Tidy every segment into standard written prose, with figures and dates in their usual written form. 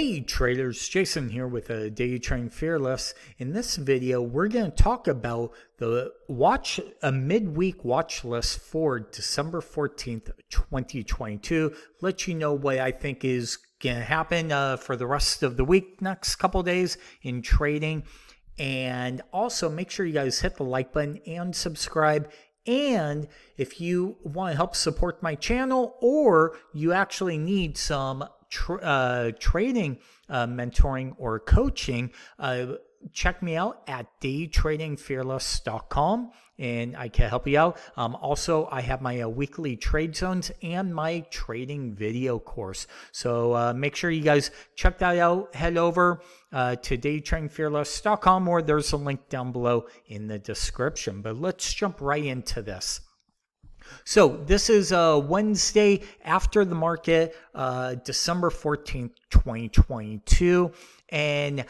Hey traders, Jason here with Day Trading Fearless. In this video, we're going to talk about a midweek watch list for December 14th, 2022. Let you know what I think is going to happen for the rest of the week, next couple days in trading. And also make sure you guys hit the like button and subscribe. And if you want to help support my channel or you actually need some trading mentoring or coaching, check me out at daytradingfearless.com and I can help you out. Also, I have my weekly trade zones and my trading video course. So make sure you guys check that out. Head over to daytradingfearless.com, or there's a link down below in the description. But let's jump right into this. So this is Wednesday after the market, December 14th, 2022. And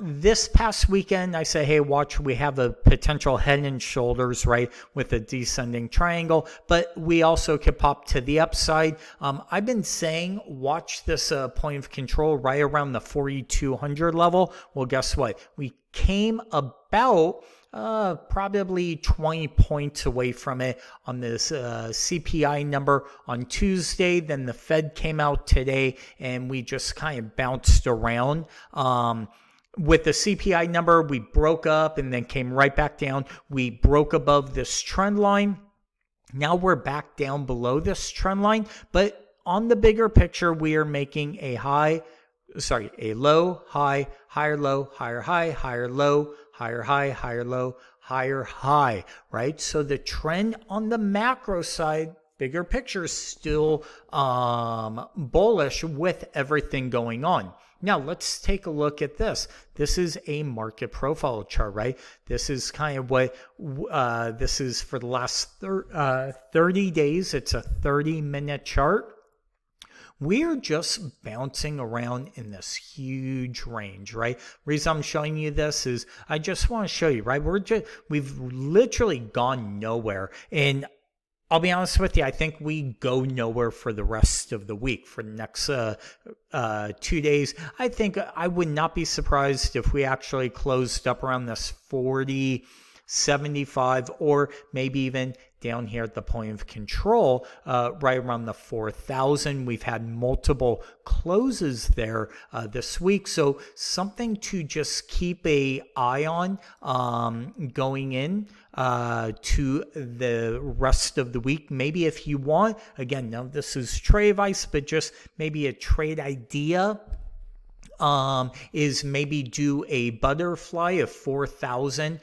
this past weekend, I say, hey, watch, we have a potential head and shoulders, right, with a descending triangle, but we also could pop to the upside. I've been saying, watch this point of control right around the 4,200 level. Well, guess what? We came about probably 20 points away from it on this CPI number on Tuesday. Then the Fed came out today and we just kind of bounced around. With the CPI number, we broke up and then came right back down. We broke above this trend line. Now we're back down below this trend line. But on the bigger picture, we are making a low, high, higher low, higher high, higher low, higher high, higher low, higher high, right? So the trend on the macro side, bigger picture, is still bullish with everything going on. Now let's take a look at this. This is a market profile chart, right? This is kind of what this is for the last 30 days. It's a 30-minute chart. We're just bouncing around in this huge range, right? The reason I'm showing you this is I just want to show you, right? We've literally gone nowhere. And I'll be honest with you, I think we go nowhere for the rest of the week, for the next 2 days. I think I would not be surprised if we actually closed up around this 40.75, or maybe even down here at the point of control, right around the 4,000. We've had multiple closes there this week. So something to just keep an eye on going in to the rest of the week. Maybe if you want, again, now this is trade advice, but just maybe a trade idea is maybe do a butterfly of 4,000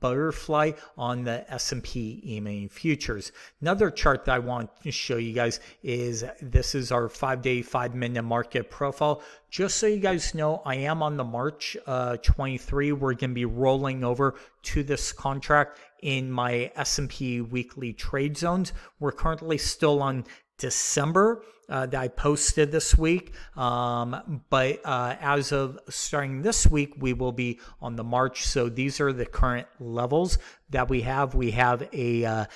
butterfly on the S&P E-mini futures. Another chart that I want to show you guys is this is our 5-day, 5-minute market profile. Just so you guys know, I am on the March 23. We're going to be rolling over to this contract in my S&P weekly trade zones. We're currently still on December that I posted this week, but as of starting this week, we will be on the March. So these are the current levels that we have. We have a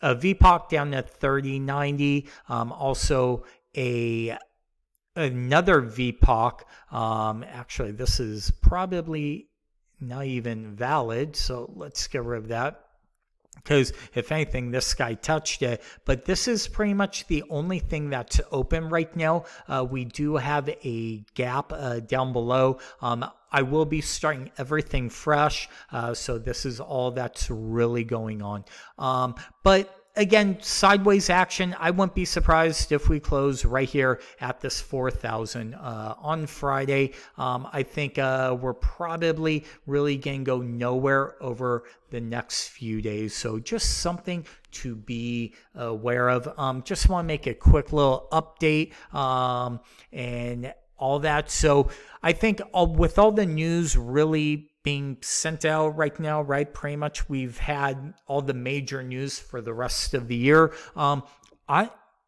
VPOC down at 30.90, also another VPOC. Actually, this is probably not even valid, so let's get rid of that, because if anything, this guy touched it. But this is pretty much the only thing that's open right now. We do have a gap down below. I will be starting everything fresh. So this is all that's really going on. But again, sideways action. I wouldn't be surprised if we close right here at this 4,000 on Friday. I think we're probably really going to go nowhere over the next few days. So just something to be aware of. Just want to make a quick little update and all that. So I think with all the news really being sent out right now, right? Pretty much we've had all the major news for the rest of the year. I'm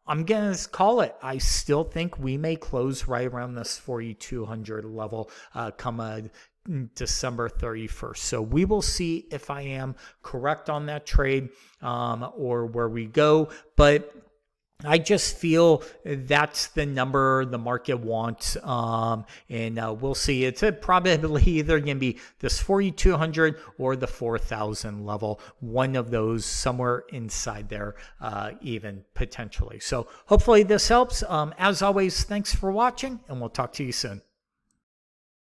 going to call it. I still think we may close right around this 4,200 level come December 31st. So we will see if I am correct on that trade or where we go. But I just feel that's the number the market wants, and we'll see. It's probably either going to be this 4,200 or the 4,000 level, one of those somewhere inside there, even potentially. So hopefully this helps. As always, thanks for watching, and we'll talk to you soon.